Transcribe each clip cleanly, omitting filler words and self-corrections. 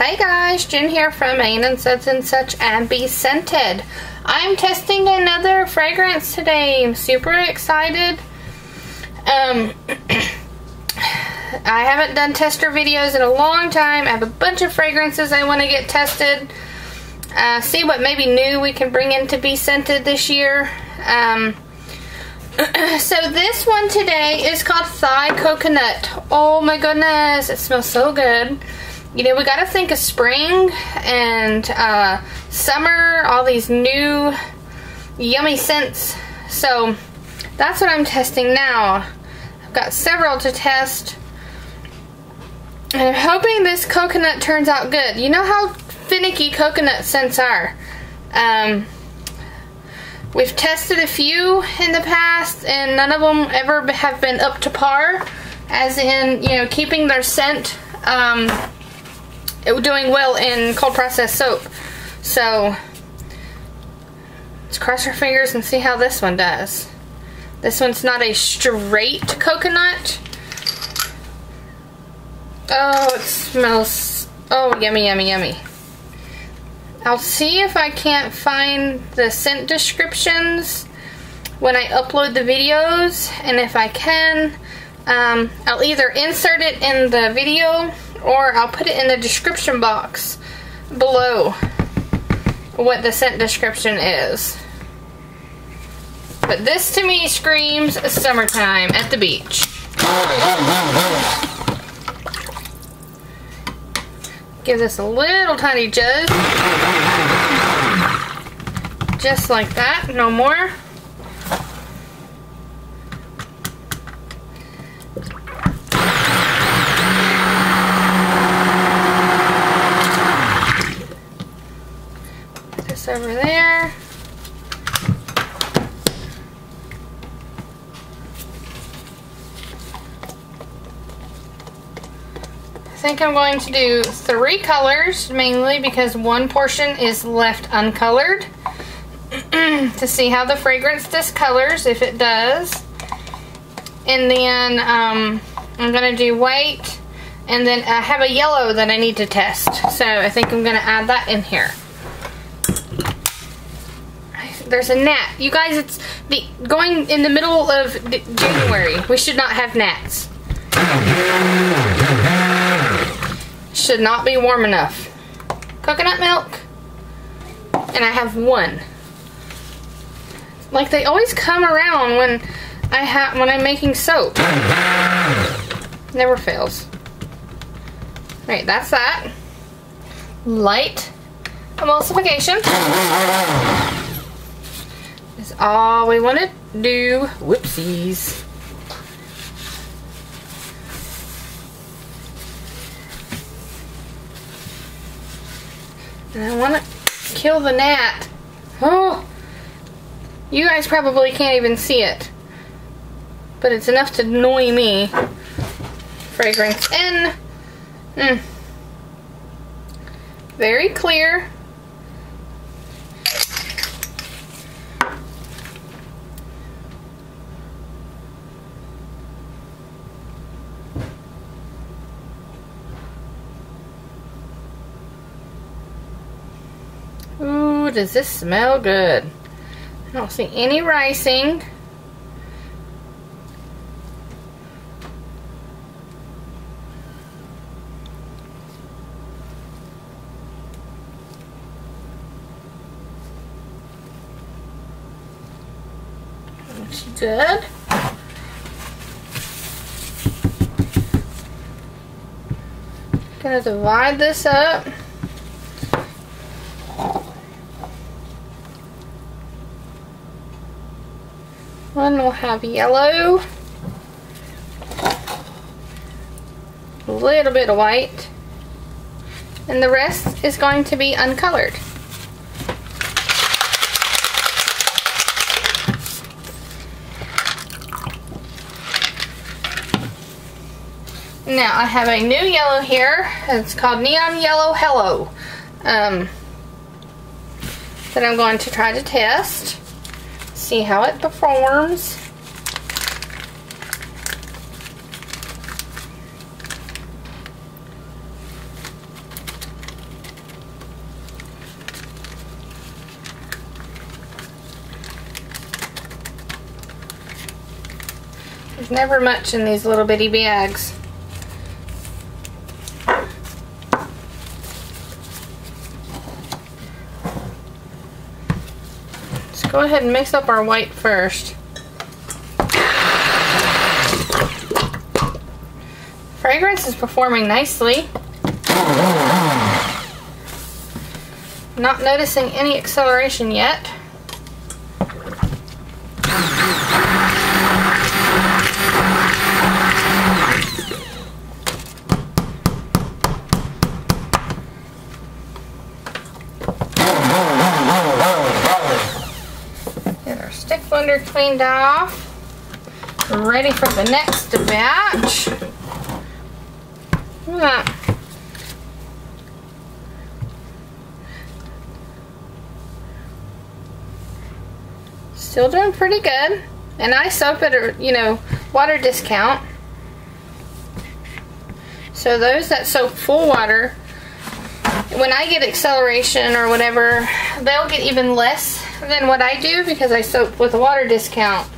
Hey guys, Jin here from Neon Suds n Such and Be Scented. I'm testing another fragrance today. I'm super excited. I haven't done tester videos in a long time. I have a bunch of fragrances I want to get tested. See what maybe new we can bring in to Be Scented this year. So this one today is called Thai Coconut. Oh my goodness, it smells so good. You know, we got to think of spring and summer, all these new yummy scents. So that's what I'm testing now. I've got several to test. And I'm hoping this coconut turns out good. You know how finicky coconut scents are. We've tested a few in the past and none of them ever have been up to par, as in, you know, keeping their scent. Doing well in cold process soap. So let's cross our fingers and see how this one does. This one's not a straight coconut. Oh, it smells, oh, yummy, yummy, yummy. I'll see if I can't find the scent descriptions when I upload the videos, and if I can, I'll either insert it in the video or I'll put it in the description box below what the scent description is. But this to me screams summertime at the beach. Give this a little tiny jug. Just like that, no more. Over there. I think I'm going to do 3 colors, mainly because one portion is left uncolored to see how the fragrance discolors, if it does. And then I'm going to do white, and then I have a yellow that I need to test, so I think I'm going to add that in here. There's a gnat. You guys, it's going in the middle of January. We should not have gnats. Should not be warm enough. Coconut milk. And I have one. Like, they always come around when I'm making soap. Never fails. Alright, that's that. Light emulsification. Is all we want to do. Whoopsies. And I want to kill the gnat. Oh, you guys probably can't even see it, but it's enough to annoy me. Fragrance in. Very clear. Ooh, does this smell good? I don't see any ricing. Looks good. Gonna divide this up. One will have yellow, a little bit of white, and the rest is going to be uncolored. Now I have a new yellow here. It's called Neon Yellow Hello, that I'm going to try to test. See how it performs. There's never much in these little bitty bags. Let's go ahead and mix up our white first. Fragrance is performing nicely. Not noticing any acceleration yet. Cleaned off. Ready for the next batch. Look at that. Still doing pretty good. And I soap at a, you know, water discount. So those that soap full water, when I get acceleration or whatever, they'll get even less than what I do because I soap with a water discount.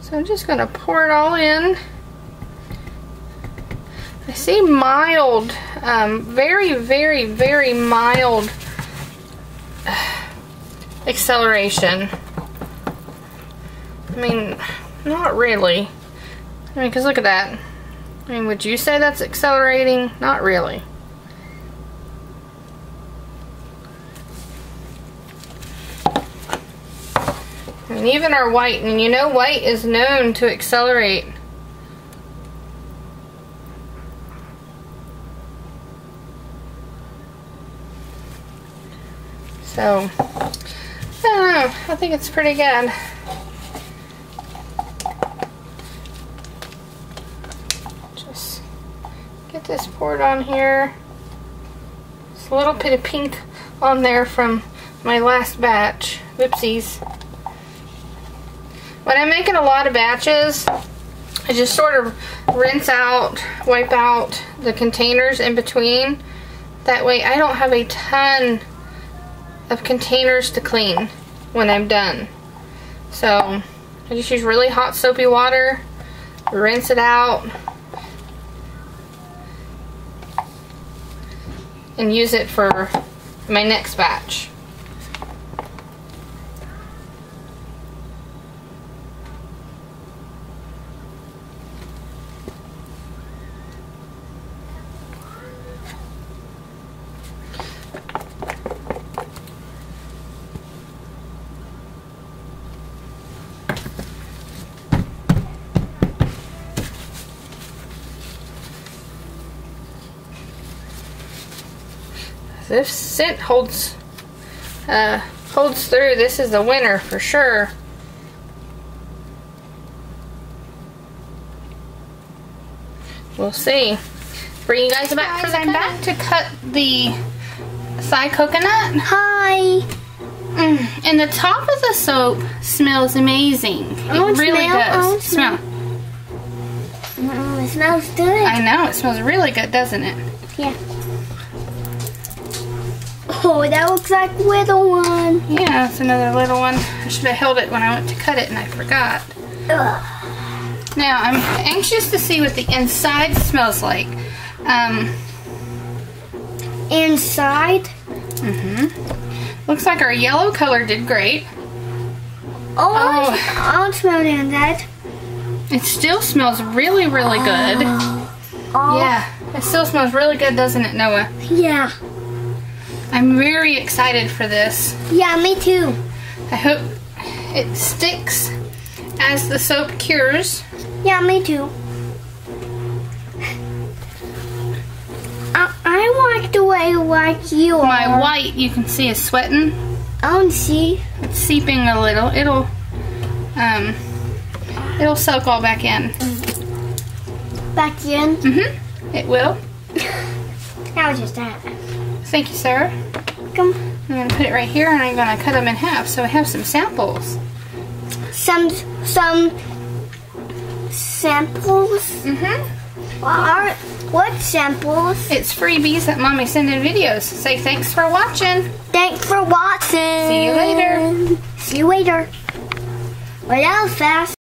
So I'm just going to pour it all in. I see mild, very, very, very mild acceleration. I mean, not really. I mean, because look at that. I mean, would you say that's accelerating? Not really. I mean, even our white, and you know white is known to accelerate. So, I don't know, I think it's pretty good. Just get this poured on here. Just a little bit of pink on there from my last batch. Whoopsies. When I'm making a lot of batches, I just sort of rinse out, wipe out the containers in between. That way I don't have a ton of containers to clean when I'm done. So I just use really hot soapy water, rinse it out, and use it for my next batch. This scent holds through. This is the winner for sure. We'll see. Bring you guys back because I'm back to cut the Thai coconut. Hi. And the top of the soap smells amazing. It really does. Smell. It smells good. I know. It smells really good, doesn't it? Yeah. Oh, that looks like a little one. Yeah, it's another little one. I should have held it when I went to cut it and I forgot. Ugh. Now, I'm anxious to see what the inside smells like. Inside? Mm-hmm. Looks like our yellow color did great. Oh, I'll smell the inside. It still smells really, really good. Oh. Yeah, it still smells really good, doesn't it, Noah? Yeah. I'm very excited for this. Yeah, me too. I hope it sticks as the soap cures. Yeah, me too. I want to wear like you are. My white, you can see, is sweating. I don't see. It's seeping a little. It'll soak all back in. Back in? Mm-hmm. It will. That was just that. Thank you, sir. Come. I'm going to put it right here, and I'm going to cut them in half so I have some samples. Some samples? Mm-hmm. What samples? It's freebies that Mommy sent in videos. Say thanks for watching. Thanks for watching. See you later. See you later. Well, that was fast.